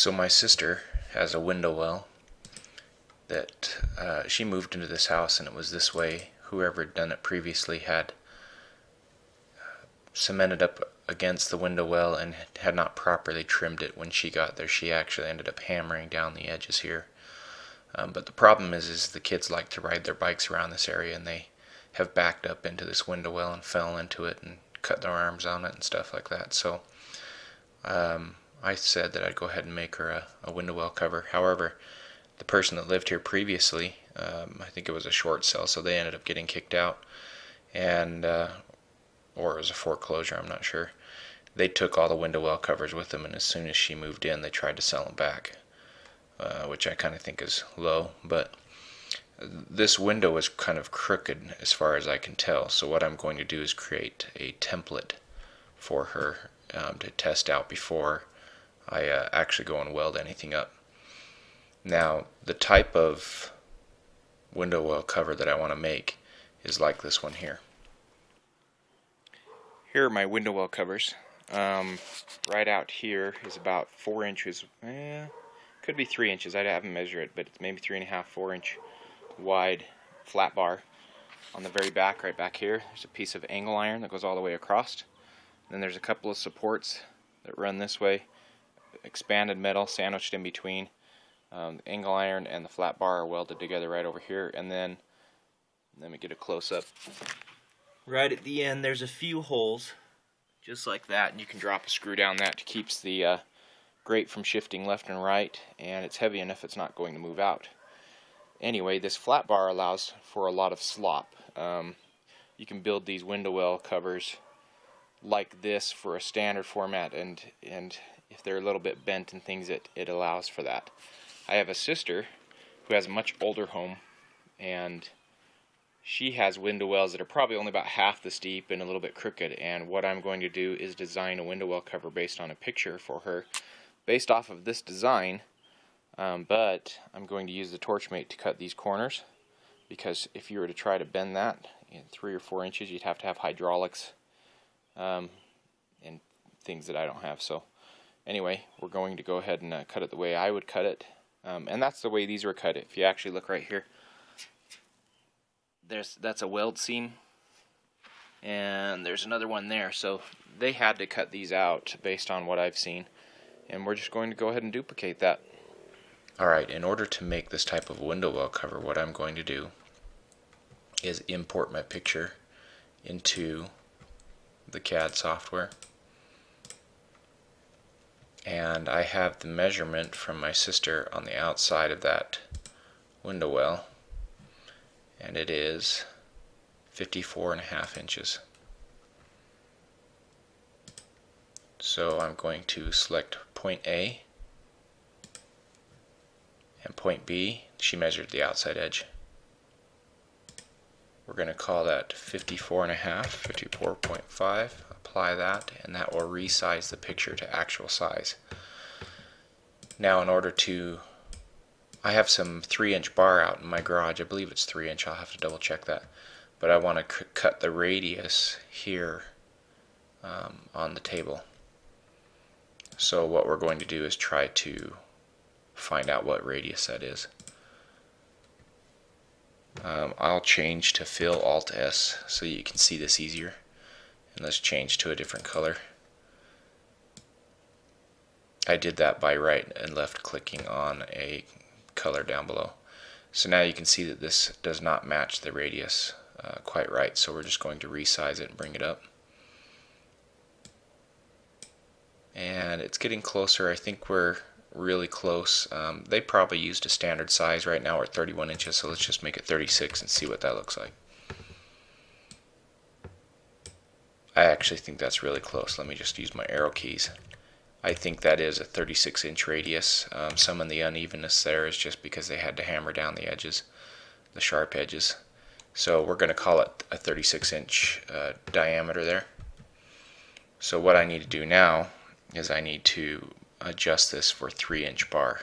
So my sister has a window well that she moved into this house, and it was this way. Whoever had done it previously had cemented up against the window well and had not properly trimmed it. When she got there, she actually ended up hammering down the edges here. But the problem is the kids like to ride their bikes around this area, and they have backed up into this window well and fell into it and cut their arms on it and stuff like that. So I said that I'd go ahead and make her a window well cover. However, the person that lived here previously, I think it was a short sale, so they ended up getting kicked out, and or it was a foreclosure, I'm not sure. They took all the window well covers with them, and as soon as she moved in, they tried to sell them back, which I kind of think is low. But this window is kind of crooked as far as I can tell, so what I'm going to do is create a template for her to test out before I actually go and weld anything up. Now, the type of window well cover that I want to make is like this one here. Here are my window well covers. Right out here is about 4 inches, could be 3 inches, I haven't measured it, but it's maybe 3.5, 4 inch wide flat bar. On the very back, right back here, there's a piece of angle iron that goes all the way across. And then there's a couple of supports that run this way, expanded metal sandwiched in between. The angle iron and the flat bar are welded together right over here. And then let me get a close-up. Right at the end, there's a few holes just like that, and you can drop a screw down that to keeps the grate from shifting left and right, and it's heavy enough it's not going to move out. Anyway, this flat bar allows for a lot of slop. You can build these window well covers like this for a standard format, and if they're a little bit bent and things, it allows for that. I have a sister who has a much older home, and she has window wells that are probably only about half this deep and a little bit crooked, and what I'm going to do is design a window well cover based on a picture for her based off of this design. But I'm going to use the TorchMate to cut these corners, because if you were to try to bend that in 3 or 4 inches, you'd have to have hydraulics and things that I don't have. So anyway, we're going to go ahead and cut it the way I would cut it, and that's the way these were cut. If you actually look right here, that's a weld seam, and there's another one there, so they had to cut these out based on what I've seen, and we're just going to go ahead and duplicate that. Alright, in order to make this type of window well cover, what I'm going to do is import my picture into the CAD software, and I have the measurement from my sister on the outside of that window well, and it is 54.5 inches. So I'm going to select point A and point B. She measured the outside edge. We're going to call that 54.5, 54.5, apply that, and that will resize the picture to actual size. Now, in order to, I have some 3-inch bar out in my garage. I believe it's 3-inch. I'll have to double check that. But I want to cut the radius here on the table. So what we're going to do is try to find out what radius that is. I'll change to fill Alt S so you can see this easier. And let's change to a different color. I did that by right and left clicking on a color down below. So now you can see that this does not match the radius quite right, so we're just going to resize it and bring it up. And it's getting closer. I think we're really close. They probably used a standard size. Right now we're at 31 inches, so let's just make it 36 and see what that looks like. I actually think that's really close. Let me just use my arrow keys. I think that is a 36-inch radius. Some of the unevenness there is just because they had to hammer down the edges, the sharp edges. So we're going to call it a 36-inch diameter there. So what I need to do now is I need to adjust this for 3-inch bar.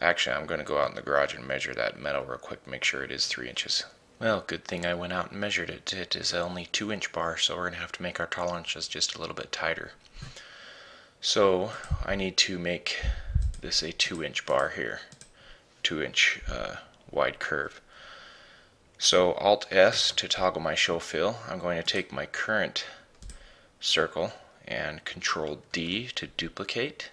Actually, I'm going to go out in the garage and measure that metal real quick, make sure it is 3 inches. Well, good thing I went out and measured it. It is only 2-inch bar, so we're going to have to make our tolerances just a little bit tighter. So I need to make this a 2-inch bar here, 2-inch wide curve. So Alt S to toggle my show fill. I'm going to take my current circle and Control D to duplicate,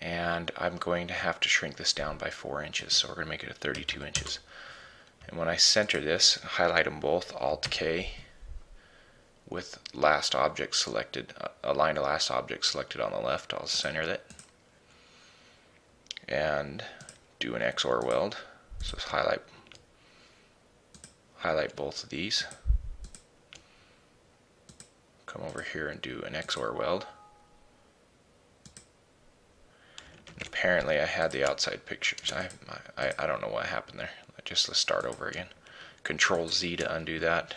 and I'm going to have to shrink this down by 4 inches, so we're going to make it a 32 inches. And when I center this, highlight them both, Alt K, with last object selected, align to last object selected on the left. I'll center that and do an XOR weld. So highlight both of these. Come over here and do an XOR weld. And apparently I had the outside pictures. I don't know what happened there. Let's start over again. Control Z to undo that.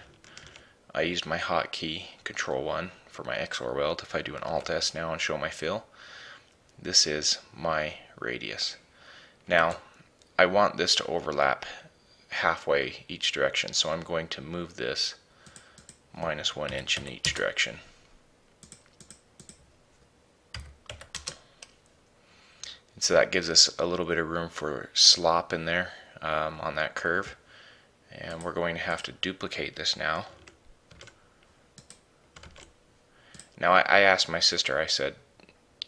I used my hotkey, Control 1, for my XOR weld. If I do an Alt S now and show my fill, this is my radius. Now, I want this to overlap halfway each direction, so I'm going to move this -1 inch in each direction. And so that gives us a little bit of room for slop in there on that curve. And we're going to have to duplicate this now. Now I asked my sister, I said,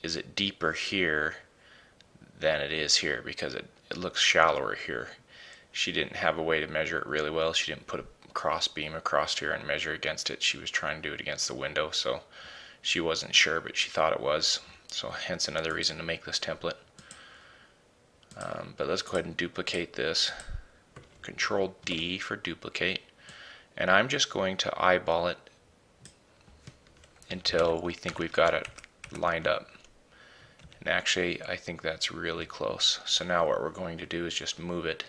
is it deeper here than it is here, because it looks shallower here. She didn't have a way to measure it really well. She didn't put a cross beam across here and measure against it. She was trying to do it against the window, so she wasn't sure, but she thought it was. So hence another reason to make this template. But let's go ahead and duplicate this. Control D for duplicate. And I'm just going to eyeball it until we think we've got it lined up. And actually, I think that's really close. So now what we're going to do is just move it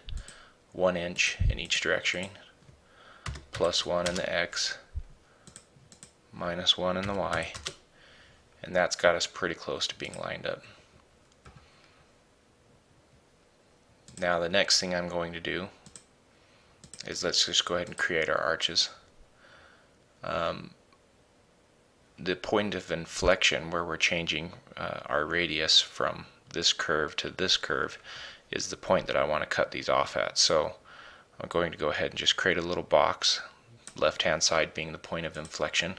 1 inch in each direction, +1 in the X, -1 in the Y, and that's got us pretty close to being lined up. Now the next thing I'm going to do is let's just go ahead and create our arches. The point of inflection where we're changing our radius from this curve to this curve is the point that I want to cut these off at. So I'm going to go ahead and just create a little box, left hand side being the point of inflection,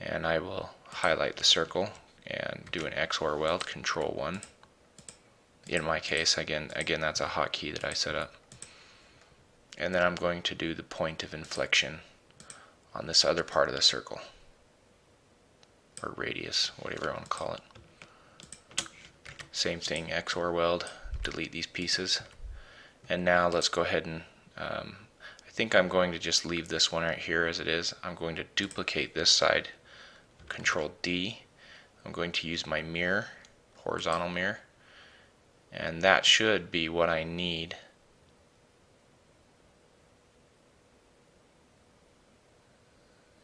and I will highlight the circle and do an XOR weld, Control 1. In my case, again that's a hotkey that I set up. And then I'm going to do the point of inflection on this other part of the circle, or radius, whatever I want to call it. Same thing, XOR weld, delete these pieces. And now let's go ahead and I think I'm going to just leave this one right here as it is. I'm going to duplicate this side, Control D. I'm going to use my mirror, horizontal mirror, and that should be what I need.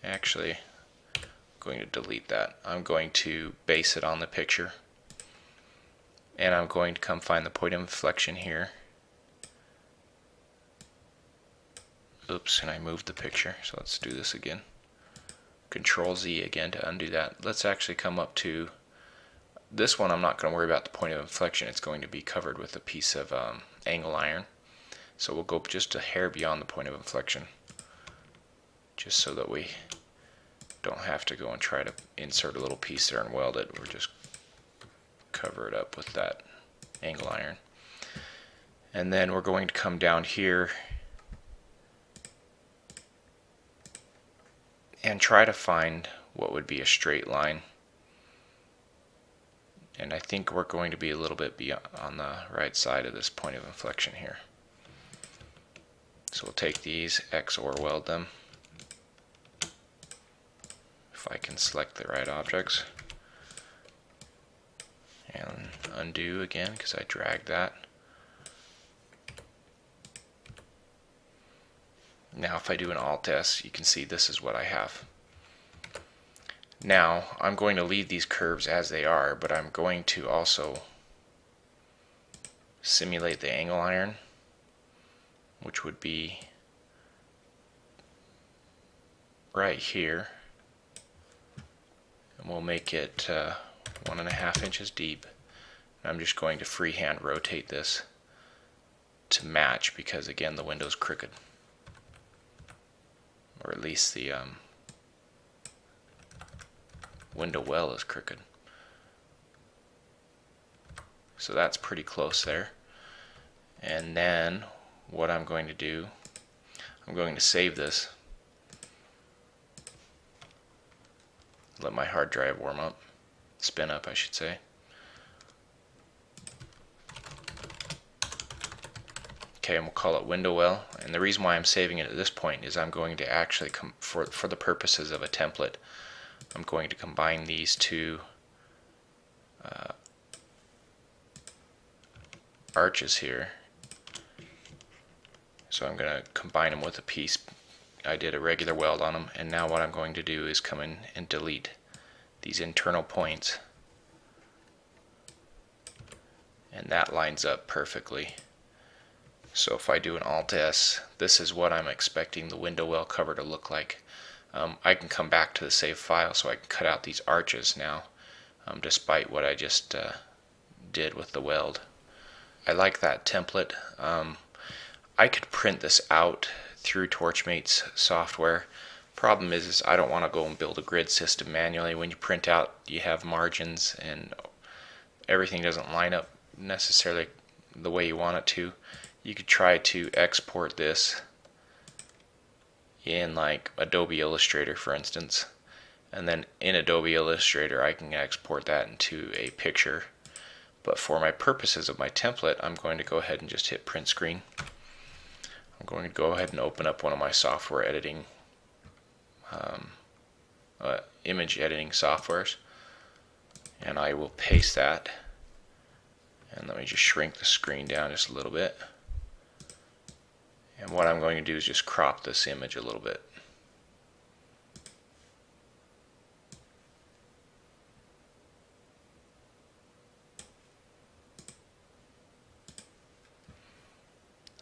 Actually, going to delete that. I'm going to base it on the picture, and I'm going to come find the point of inflection here. Oops, and I moved the picture, so let's do this again. Control Z again to undo that. Let's actually come up to this one. I'm not going to worry about the point of inflection. It's going to be covered with a piece of angle iron, so we'll go just a hair beyond the point of inflection, just so that we don't have to go and try to insert a little piece there and weld it. We'll just cover it up with that angle iron. And then we're going to come down here and try to find what would be a straight line. And I think we're going to be a little bit beyond on the right side of this point of inflection here. So we'll take these, XOR weld them. If I can select the right objects and undo again because I dragged that. Now if I do an Alt S, you can see this is what I have. Now I'm going to leave these curves as they are, but I'm going to also simulate the angle iron, which would be right here. And we'll make it 1.5 inches deep. I'm just going to freehand rotate this to match, because again the window's crooked, or at least the window well is crooked. So that's pretty close there. And then what I'm going to do, I'm going to save this, let my hard drive warm up, spin up I should say. Okay, and we'll call it window well. And the reason why I'm saving it at this point is I'm going to actually, for the purposes of a template, I'm going to combine these two arches here. So I'm going to combine them with a piece. I did a regular weld on them, and now what I'm going to do is come in and delete these internal points, and that lines up perfectly. So if I do an Alt S, this is what I'm expecting the window well cover to look like. I can come back to the save file, so I can cut out these arches now, despite what I just did with the weld. I like that template. I could print this out through TorchMate's software. Problem is I don't want to go and build a grid system manually. When you print out, you have margins and everything doesn't line up necessarily the way you want it to. You could try to export this in like Adobe Illustrator, for instance, and then in Adobe Illustrator I can export that into a picture. But for my purposes of my template, I'm going to go ahead and just hit print screen. I'm going to go ahead and open up one of my software editing image editing softwares, and I will paste that. And let me just shrink the screen down just a little bit. And what I'm going to do is just crop this image a little bit.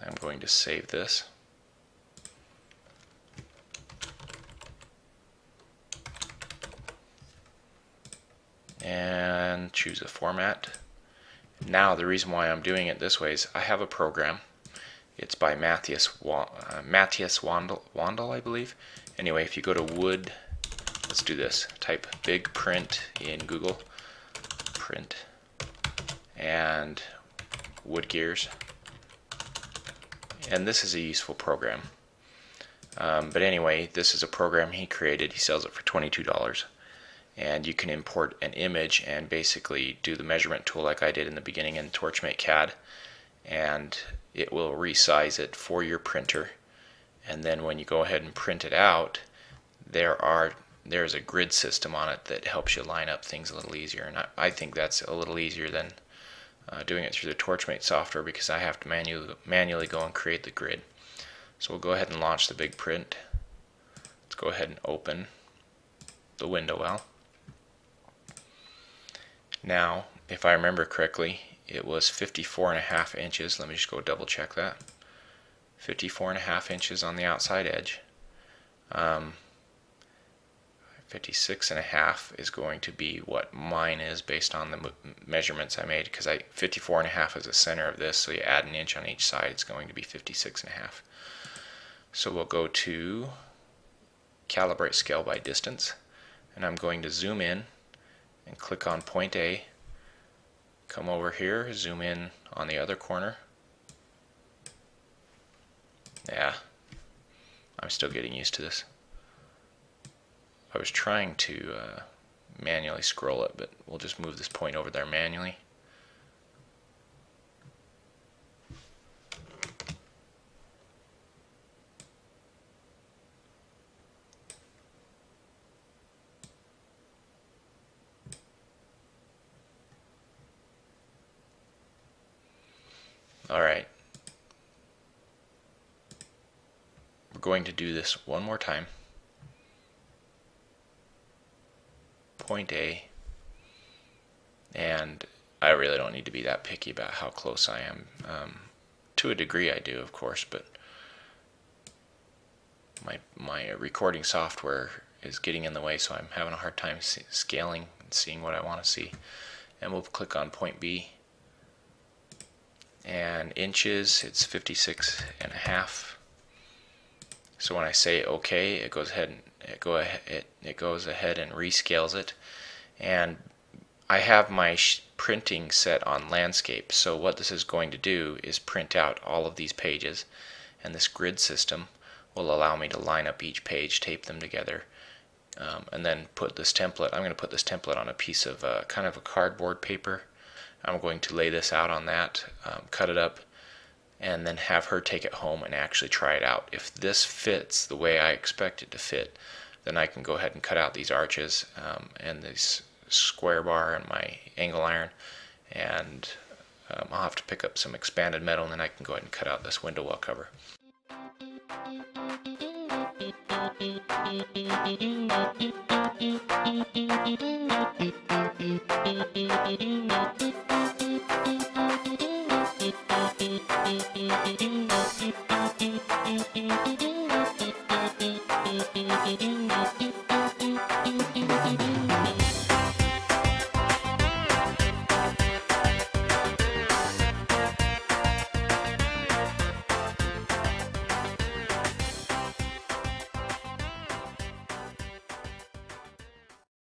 I'm going to save this. And choose a format. Now the reason why I'm doing it this way is I have a program. It's by Matthias Wandel, I believe. Anyway, if you go to Wood, let's do this. Type BigPrint in Google, print, and Wood Gears. And this is a useful program. But anyway, this is a program he created. He sells it for $22. And you can import an image and basically do the measurement tool like I did in the beginning in TorchMate CAD. And it will resize it for your printer, and then when you go ahead and print it out, there's a grid system on it that helps you line up things a little easier. And I think that's a little easier than doing it through the TorchMate software, because I have to manually go and create the grid. So we'll go ahead and launch the BigPrint. Let's go ahead and open the window well. Now, if I remember correctly, it was 54.5 inches. Let me just go double check that. 54.5 inches on the outside edge. 56.5 is going to be what mine is based on the measurements I made, because 54.5 is the center of this, so you add an inch on each side, it's going to be 56.5. So we'll go to calibrate scale by distance, and I'm going to zoom in and click on point A. Come over here, zoom in on the other corner. Yeah, I'm still getting used to this. I was trying to manually scroll it, but we'll just move this point over there manually. Alright, we're going to do this one more time. Point A, and I really don't need to be that picky about how close I am. To a degree I do, of course, but my recording software is getting in the way, so I'm having a hard time scaling and seeing what I want to see. And we'll click on point B. And inches, it's 56.5. So when I say OK, it goes ahead and it goes ahead and rescales it. And I have my printing set on landscape. So what this is going to do is print out all of these pages, and this grid system will allow me to line up each page, tape them together, and then put this template. I'm going to put this template on a piece of kind of a cardboard paper. I'm going to lay this out on that, cut it up, and then have her take it home and actually try it out. If this fits the way I expect it to fit, then I can go ahead and cut out these arches and this square bar and my angle iron, and I'll have to pick up some expanded metal, and then I can go ahead and cut out this window well cover.